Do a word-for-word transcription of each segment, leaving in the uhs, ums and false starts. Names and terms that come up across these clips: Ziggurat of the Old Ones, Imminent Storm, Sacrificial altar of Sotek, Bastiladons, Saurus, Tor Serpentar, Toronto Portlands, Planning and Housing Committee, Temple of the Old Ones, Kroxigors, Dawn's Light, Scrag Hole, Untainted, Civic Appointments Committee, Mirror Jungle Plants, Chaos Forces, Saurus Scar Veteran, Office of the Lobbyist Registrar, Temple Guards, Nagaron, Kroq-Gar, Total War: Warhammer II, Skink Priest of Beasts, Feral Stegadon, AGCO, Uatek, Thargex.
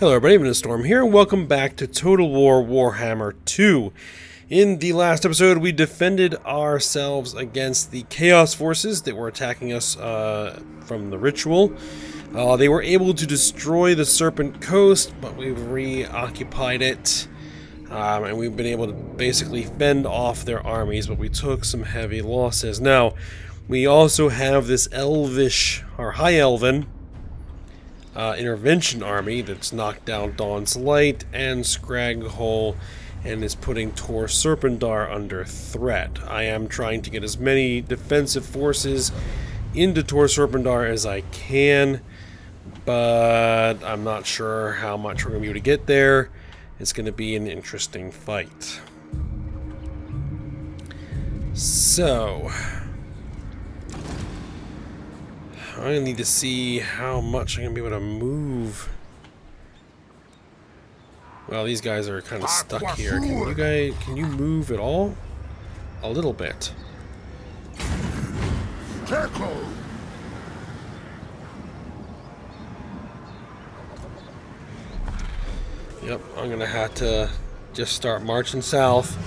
Hello everybody, Imminent Storm here, and welcome back to Total War Warhammer two. In the last episode, we defended ourselves against the Chaos Forces that were attacking us uh, from the Ritual. Uh, they were able to destroy the Serpent Coast, but we've reoccupied it. Um, and we've been able to basically fend off their armies, but we took some heavy losses. Now, we also have this Elvish, or High Elven, Uh, intervention army that's knocked down Dawn's Light and Scrag Hole and is putting Tor Serpentar under threat. I am trying to get as many defensive forces into Tor Serpentar as I can, but I'm not sure how much we're going to be able to get there. It's going to be an interesting fight. So I'm going to need to see how much I'm going to be able to move. Well, these guys are kind of stuck here. Can you guys, can you move at all? A little bit. Yep, I'm going to have to just start marching south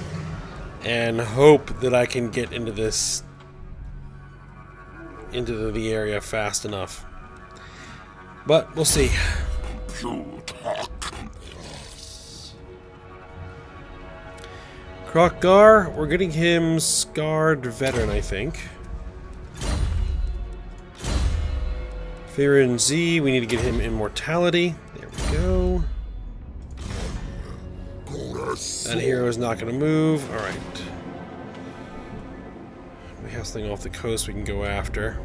and hope that I can get into this into the area fast enough, but we'll see. Kroq-Gar, we're getting him Scarred Veteran, I think. Feral Stegadon, we need to get him Immortality. There we go. That hero's not going to move. All right. We have something off the coast we can go after.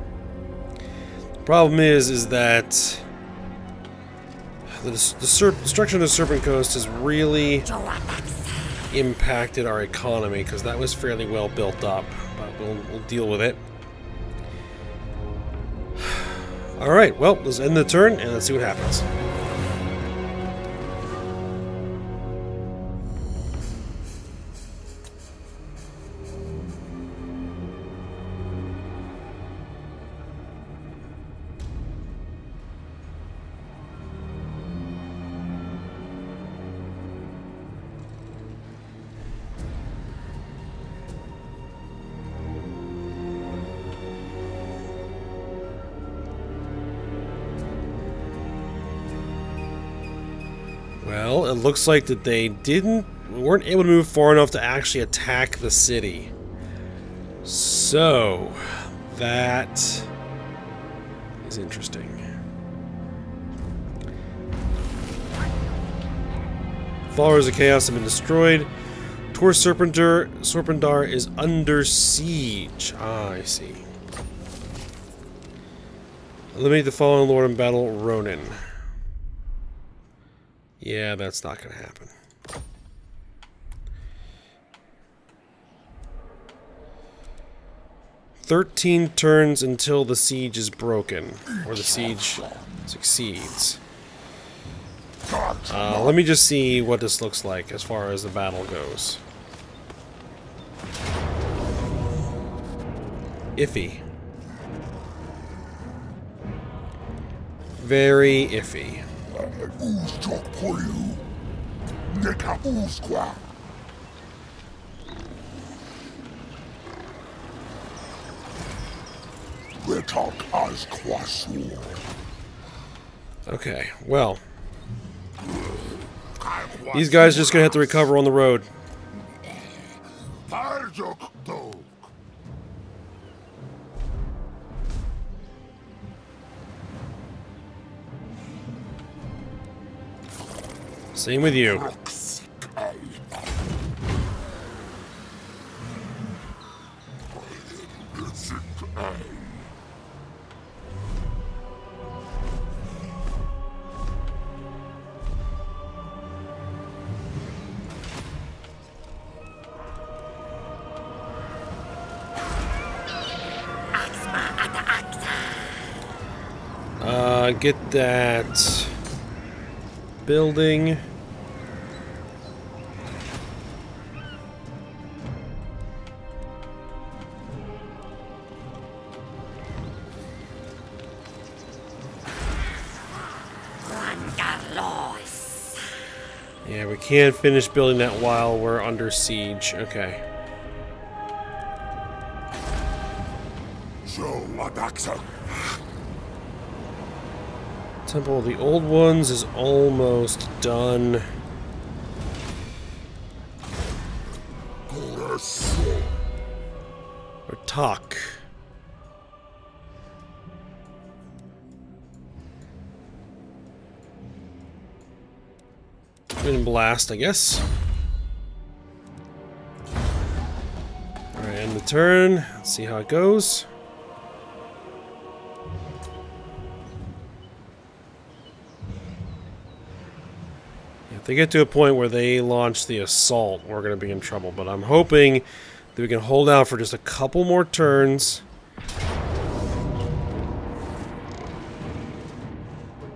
The problem is, is that the, the destruction of the Serpent Coast has really impacted our economy, because that was fairly well built up, but we'll, we'll deal with it. Alright, well, let's end the turn and let's see what happens. Well, it looks like that they didn't weren't able to move far enough to actually attack the city. So that is interesting. Followers of Chaos have been destroyed. Tor Serpentar Serpentar is under siege. Ah, I see. Eliminate the fallen lord in battle, Ronan. Yeah, that's not going to happen. Thirteen turns until the siege is broken, or the siege succeeds. Uh, let me just see what this looks like as far as the battle goes. Iffy. Very iffy. Okay, well, these guys are just gonna have to recover on the road. Same with you. Uh, get that building. Lost. Yeah, we can't finish building that while we're under siege. Okay. Temple of the Old Ones is almost done. Or talk. And blast, I guess. Alright, end the turn. Let's see how it goes. If they get to a point where they launch the assault, we're going to be in trouble. But I'm hoping that we can hold out for just a couple more turns.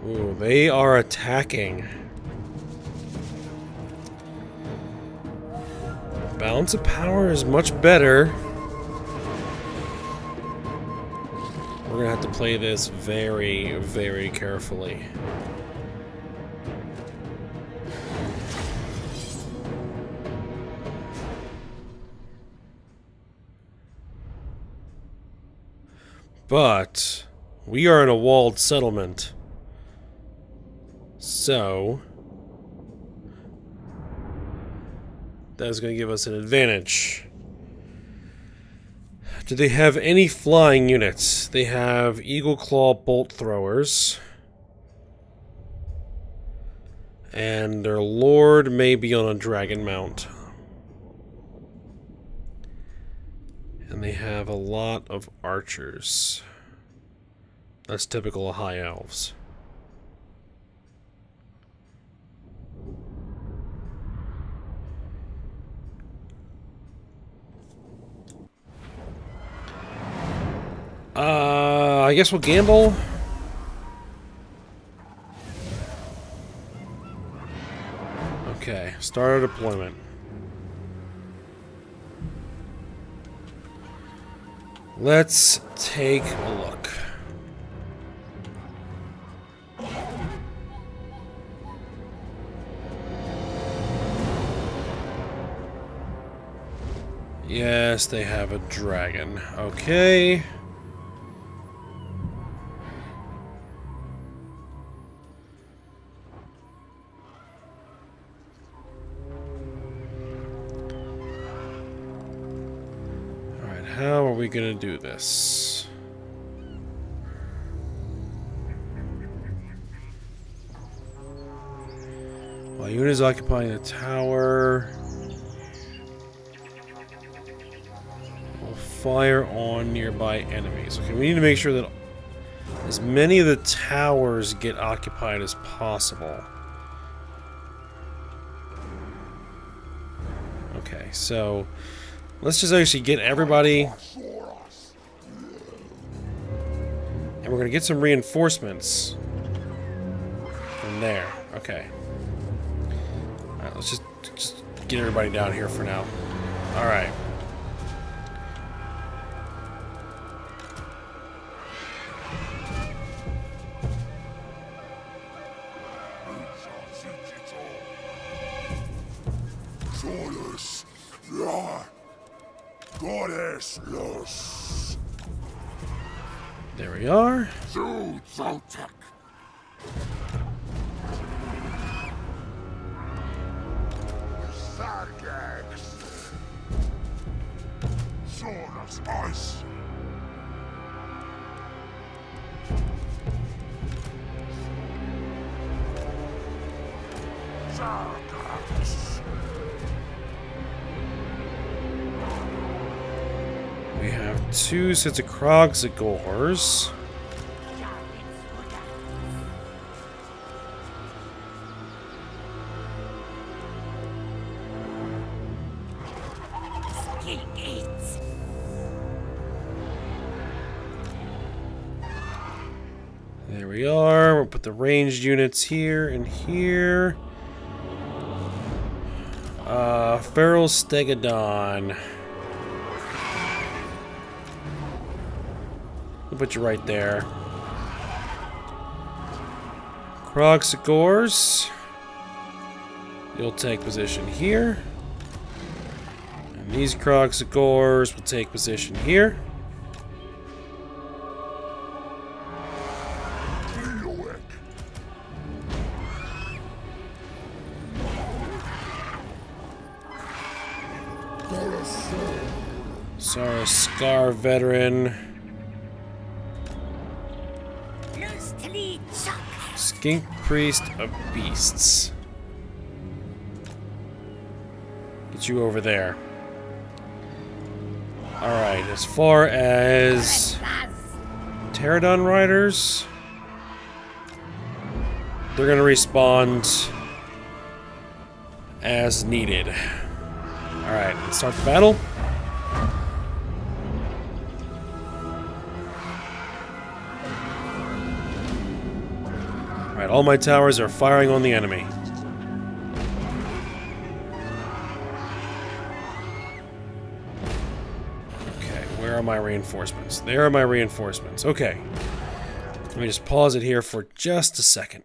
Ooh, they are attacking. Balance of power is much better. We're going to have to play this very, very carefully. But we are in a walled settlement, so that is going to give us an advantage. Do they have any flying units? They have Eagle Claw Bolt Throwers, and their lord may be on a dragon mount. And they have a lot of archers. That's typical of high elves. Uh, I guess we'll gamble. Okay, start our deployment. Let's take a look. Yes, they have a dragon. Okay. How are we gonna do this? Well, unit is occupying the tower. We'll fire on nearby enemies. Okay, we need to make sure that as many of the towers get occupied as possible. Okay, so let's just actually get everybody, and we're gonna get some reinforcements from there. Okay. All right, let's just just get everybody down here for now. All right. There we are. Thargex, Sword of Spice. We have two sets of Kroxigors. There we are. We'll put the ranged units here and here. Uh, Feral Stegadon. Put you right there. Kroxigors. You'll take position here. And these Kroxigors will take position here. Saurus Scar Veteran. Skink Priest of Beasts. Get you over there. Alright, as far as Terradon Riders, they're gonna respond as needed. Alright, let's start the battle. All my towers are firing on the enemy. Okay, where are my reinforcements? There are my reinforcements. Okay. Let me just pause it here for just a second.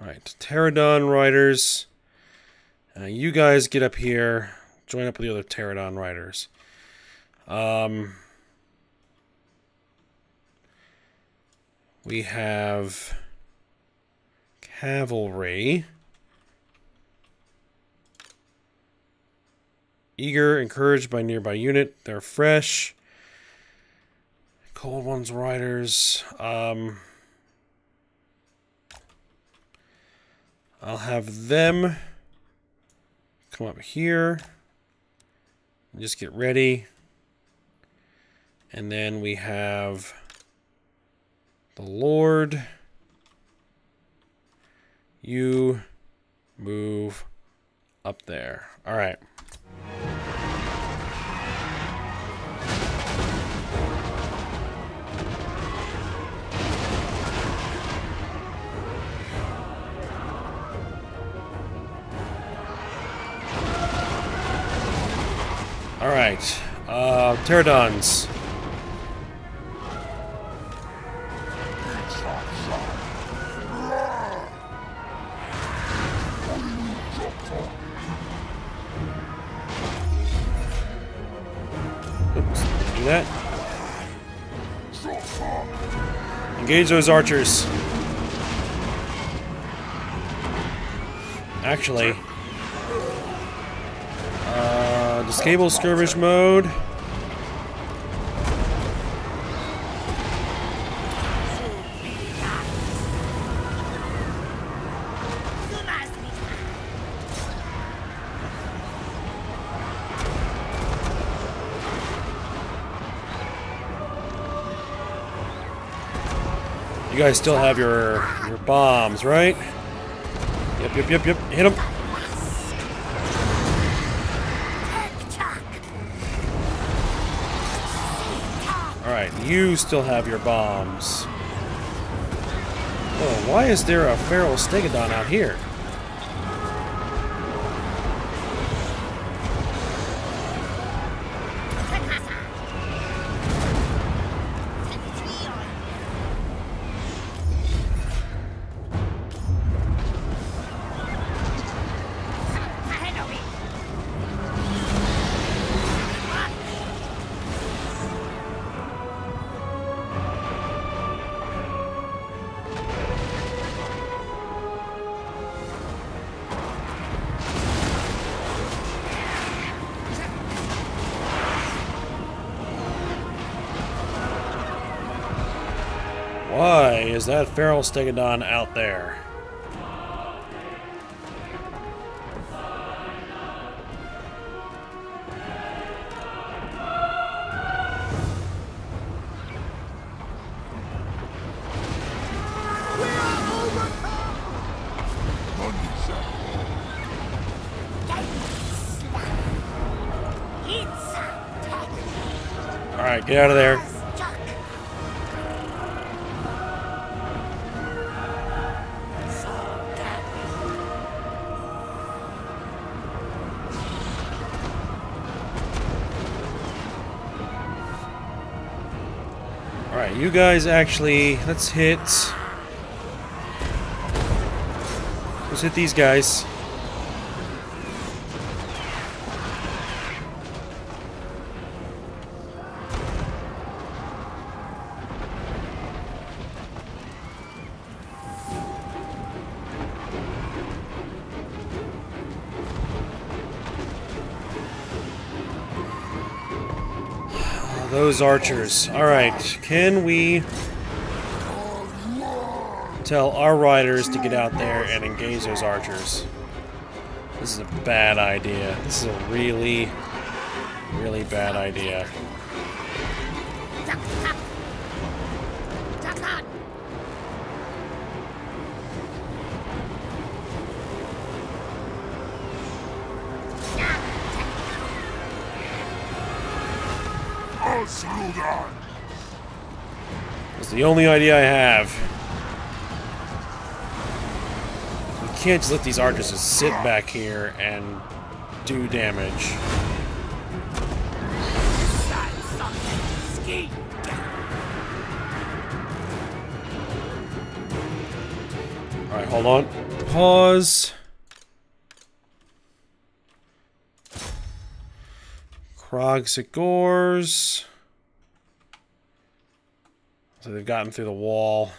Alright, Terradon Riders. Uh, you guys get up here. Join up with the other Terradon Riders. Um... We have cavalry. Eager, encouraged by nearby unit. They're fresh. Cold ones, riders. Um, I'll have them come up here and just get ready. And then we have the Lord, you move up there. All right. All right. Uh, Terradons. That. Engage those archers. Actually, uh, disable skirmish mode. You guys still have your your bombs, right? Yep, yep, yep, yep. Hit them. All right, you still have your bombs. Oh, why is there a Feral Stegadon out here? Why is that Feral Stegadon out there? All right, get out of there. You guys actually, let's hit Let's hit these guys. Those archers. Alright, can we tell our riders to get out there and engage those archers? This is a bad idea. This is a really, really bad idea. That's the only idea I have. We can't just let these archers just sit back here and do damage. Alright, hold on. Pause. Kroxigors. So they've gotten through the wall.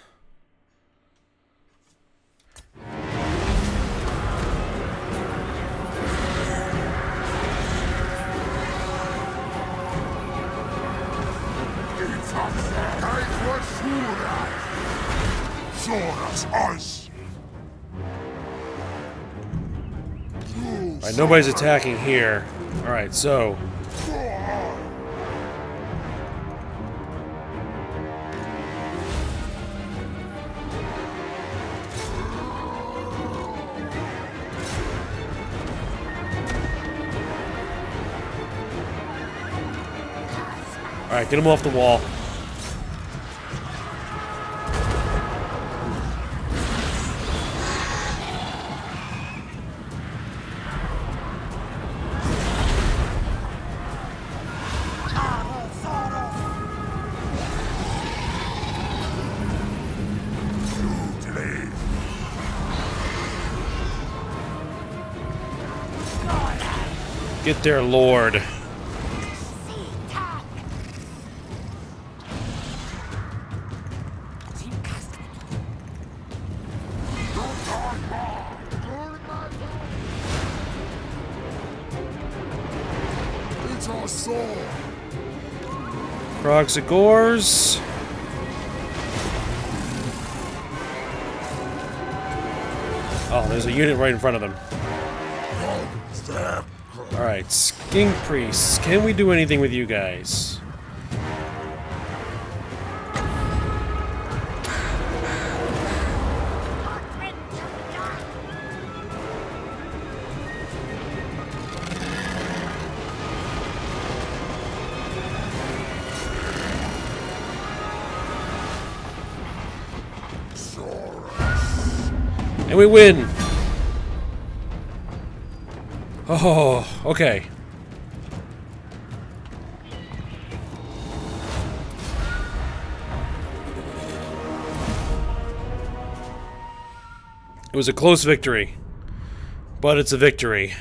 Alright, nobody's attacking here. Alright, so alright, get him off the wall. Get there, Lord. Kroxigors. Oh, there's a unit right in front of them. Alright, Skink Priests, can we do anything with you guys? We win! Oh, okay. It was a close victory, but it's a victory.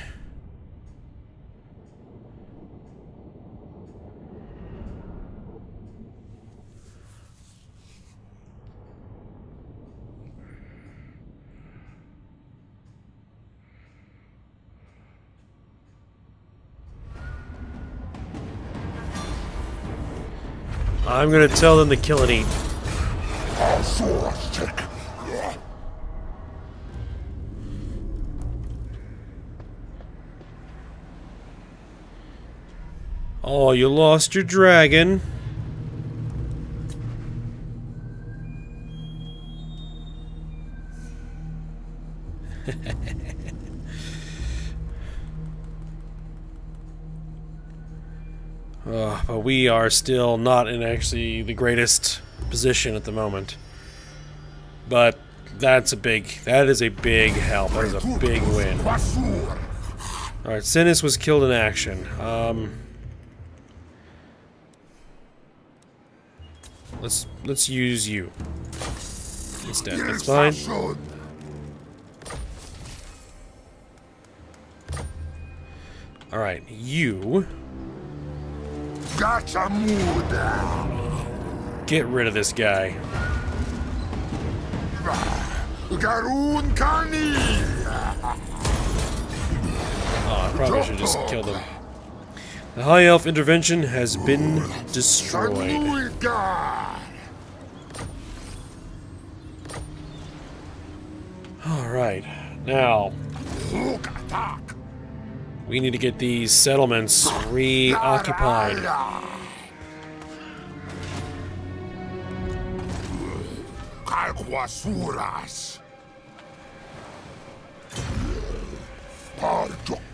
I'm gonna tell them to kill and eat. Oh, you lost your dragon. We are still not in actually the greatest position at the moment, but that's a big, that is a big help. That is a big win. All right, Sinus was killed in action. Um, let's let's use you instead. That's fine. All right, you. Gotcha, Muda. Get rid of this guy. Oh, I probably should just kill them. The High Elf intervention has been destroyed. Alright, now we need to get these settlements reoccupied. I'm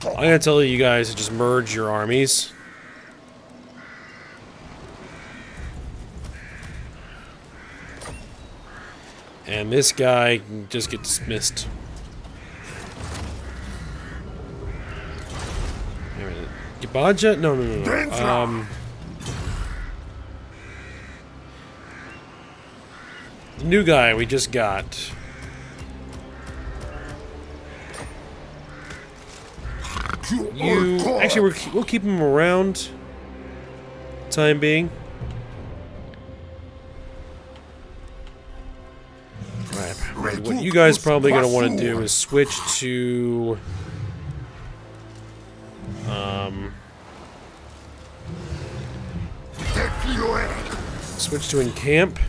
gonna tell you guys to just merge your armies. And this guy can just get dismissed. Wait a minute. Gibaja? No, no, no, no. Um, the new guy we just got. You, actually, we're, we'll keep him around. Time being. Right. What you guys probably gonna want to do is switch to. Um. Switch to encamp.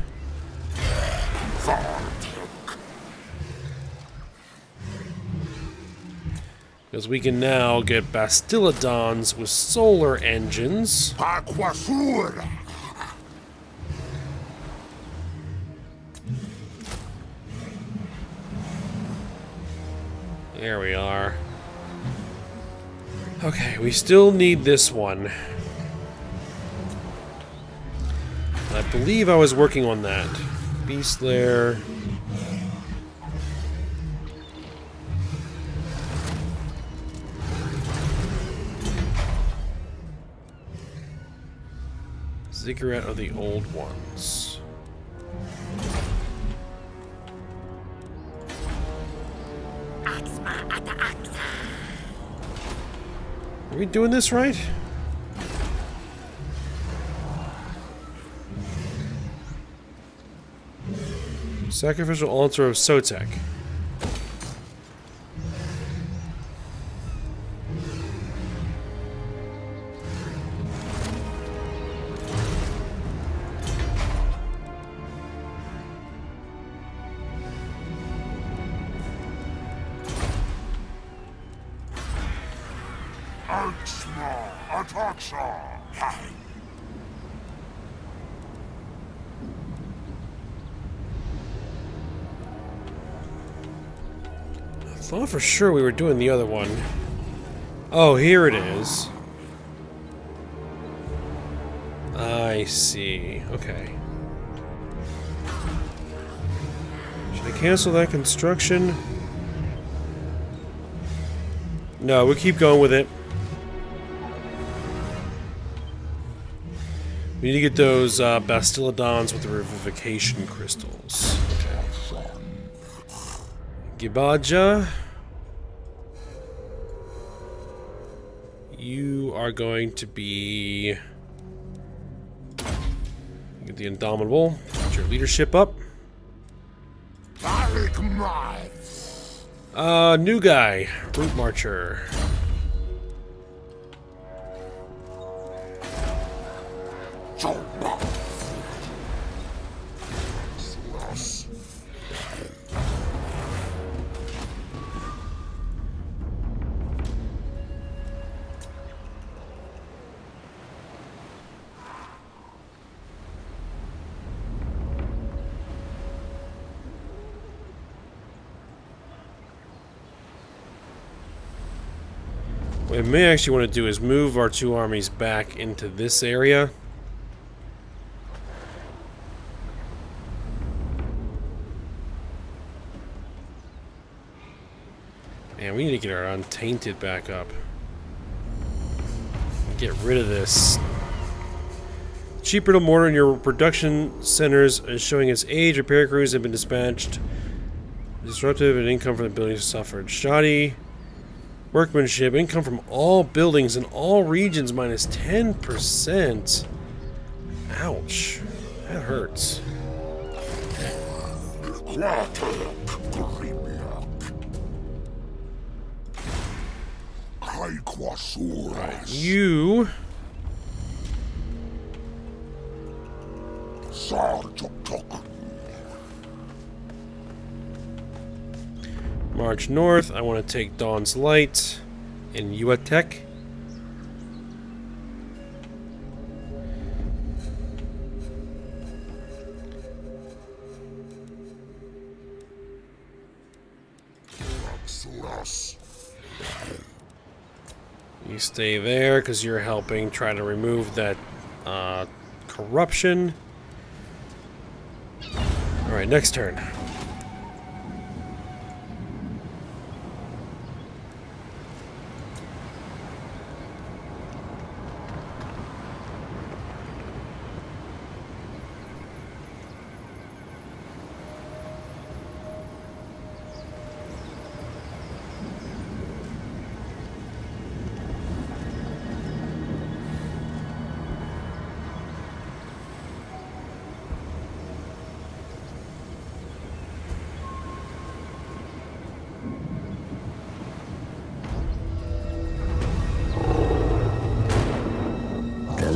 Because we can now get Bastiladons with solar engines. There we are. Okay, we still need this one. I believe I was working on that. Beast Lair. Ziggurat of the Old Ones. Are we doing this right? Sacrificial altar of Sotek. For sure we were doing the other one. Oh, here it is. I see. Okay. Should I cancel that construction? No, we'll keep going with it. We need to get those uh, Bastiladons with the Revivification Crystals. Gibaja. You are going to be get the Indomitable. Get your leadership up. Uh, new guy, Root Marcher. What I may actually want to do is move our two armies back into this area. Man, we need to get our Untainted back up. Get rid of this. Cheaper to mortar in your production centers is showing its age. Repair crews have been dispatched. Disruptive and income from the buildings suffered. Shoddy. Workmanship. Income from all buildings in all regions minus ten percent. Ouch. That hurts. Right, you... March north. I want to take Dawn's Light in Uatek. You stay there because you're helping try to remove that uh, corruption. Alright, next turn.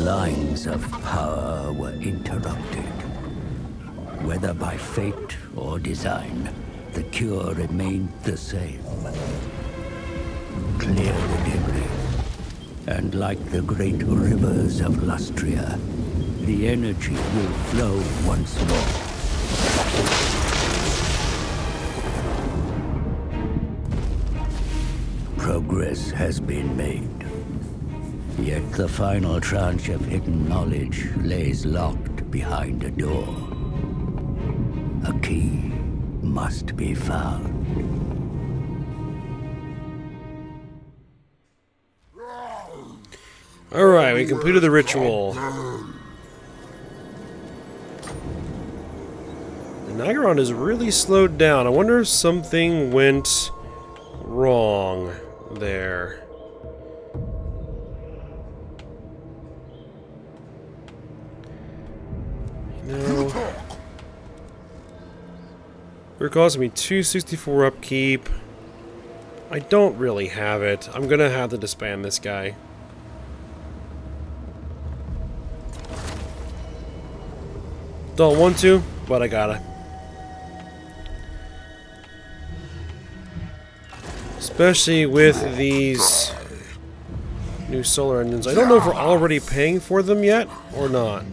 Lines of power were interrupted. Whether by fate or design, the cure remained the same. Clear the debris, and like the great rivers of Lustria, the energy will flow once more. Progress has been made. Yet the final tranche of hidden knowledge lays locked behind a door. A key must be found. Alright, we completed the ritual. The Nagaron is really slowed down. I wonder if something went wrong there. No. We're costing me two sixty-four upkeep. I don't really have it. I'm gonna have to disband this guy. Don't want to, but I gotta. Especially with these new solar engines. I don't know if we're already paying for them yet or not.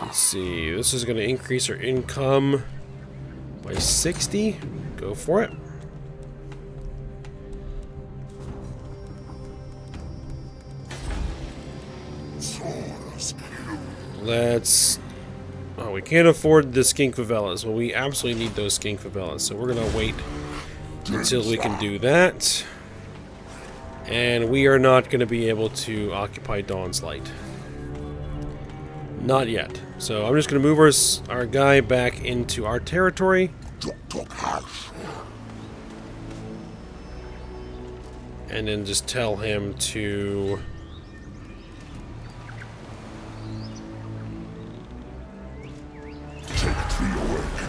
Let's see, this is going to increase our income by sixty. Go for it. Let's... Oh, we can't afford the skink favelas. Well, we absolutely need those skink favelas, so we're going to wait until we can do that. And we are not going to be able to occupy Dawn's Light. Not yet. So I'm just going to move our, our guy back into our territory. And then just tell him to...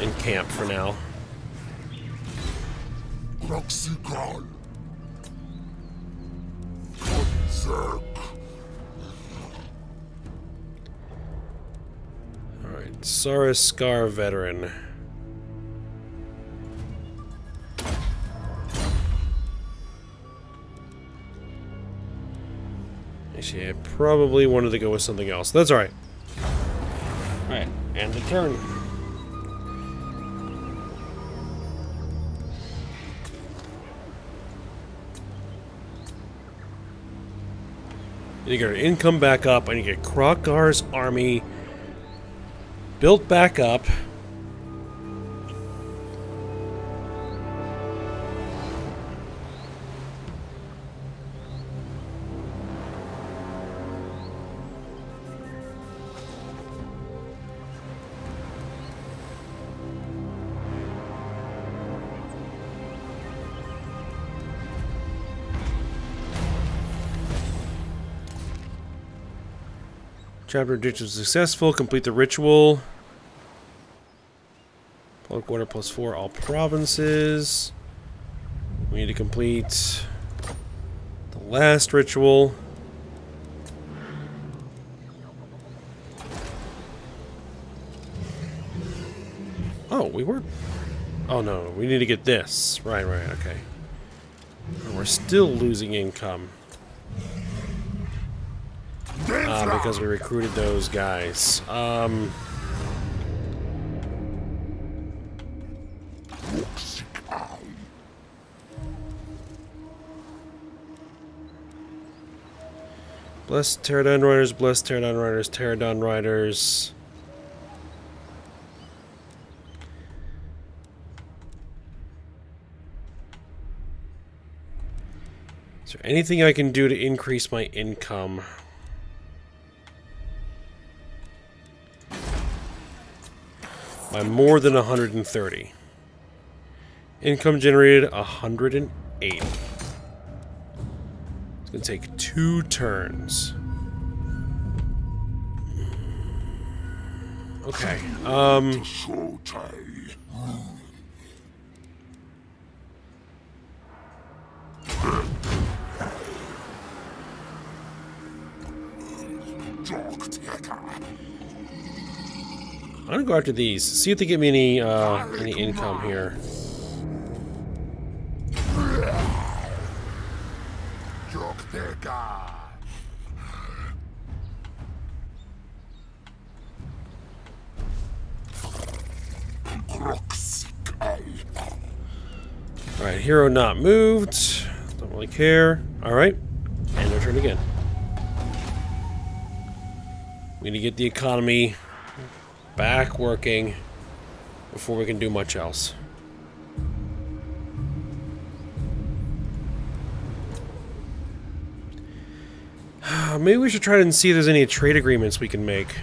encamp for now. Kroxigors. Saurus Scar Veteran. Actually, I probably wanted to go with something else. That's alright. Alright, and the turn. You get your income back up, and you get Kroq-Gar's army built back up. Chapter objective successful. Complete the ritual. Public order plus four, all provinces. We need to complete the last ritual. Oh, we were... Oh, no, we need to get this. Right, right, okay. And we're still losing income. Uh, because we recruited those guys. Um... Bless Terradon Riders, bless Terradon Riders, Terradon Riders. Is there anything I can do to increase my income? By more than one hundred thirty. Income generated one hundred eight. It's gonna take two turns. Okay. Um. I'm gonna go after these. See if they get me any uh, any income here. Alright, hero not moved. Don't really care. Alright. And their turn again. We need to get the economy back working before we can do much else. Maybe we should try and see if there's any trade agreements we can make.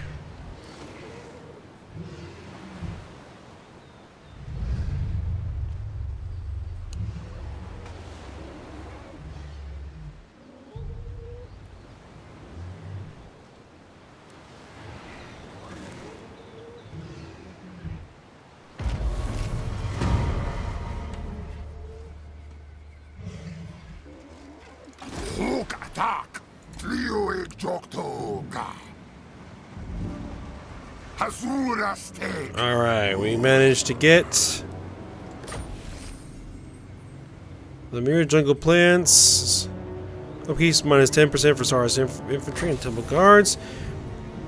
Alright, we managed to get the mirror jungle plants. Upkeep minus ten percent for Saurus inf infantry and temple guards.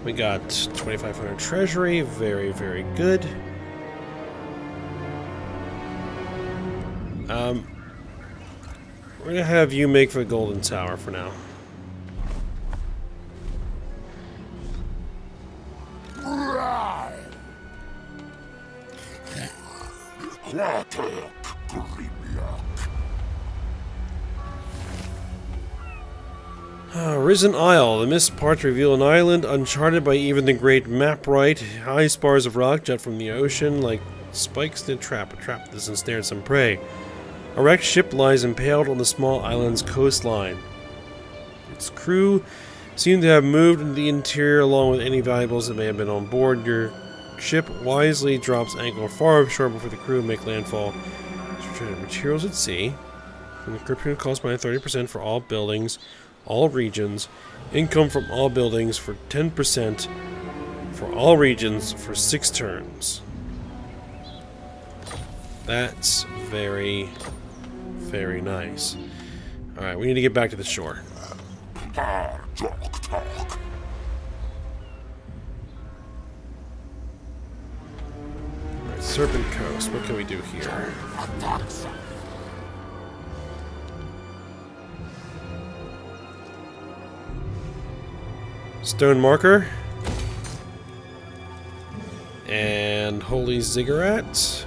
We got twenty-five hundred treasury. Very, very good. Um, we're going to have you make for the Golden Tower for now. Uh, Risen Isle. The mist parts reveal an island uncharted by even the great map right. High spars of rock jet from the ocean like spikes to trap. A trap that ensnared some prey. A wrecked ship lies impaled on the small island's coastline. Its crew seem to have moved into the interior along with any valuables that may have been on board. Your ship wisely drops anchor far offshore before the crew make landfall. Materials at sea. And the encryption cost by thirty percent for all buildings, all regions. Income from all buildings for ten percent for all regions for six turns. That's very, very nice. Alright, we need to get back to the shore. Serpent Coast, what can we do here? Stone Marker. And Holy Ziggurat.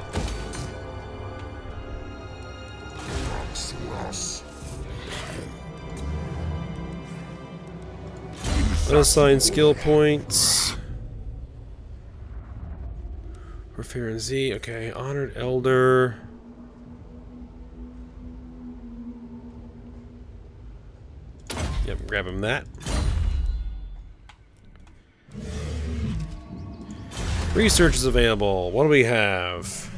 Unassign skill points. Fear and Z, okay, Honored Elder. Yep, grab him that. Research is available. What do we have?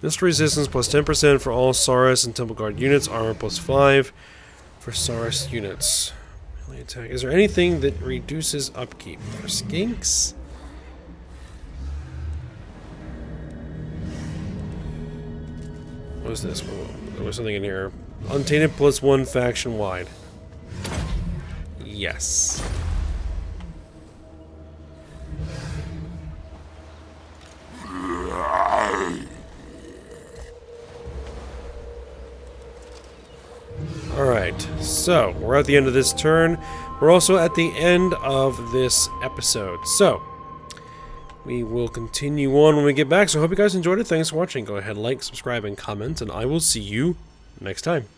Missile resistance plus ten percent for all Saurus and Temple Guard units. Armor plus five for Saurus units. Melee attack. Is there anything that reduces upkeep for skinks? What is this? There was something in here. Untainted plus one faction wide. Yes. Alright, so we're at the end of this turn. We're also at the end of this episode. So, we will continue on when we get back. So I hope you guys enjoyed it. Thanks for watching. Go ahead, like, subscribe, and comment. And I will see you next time.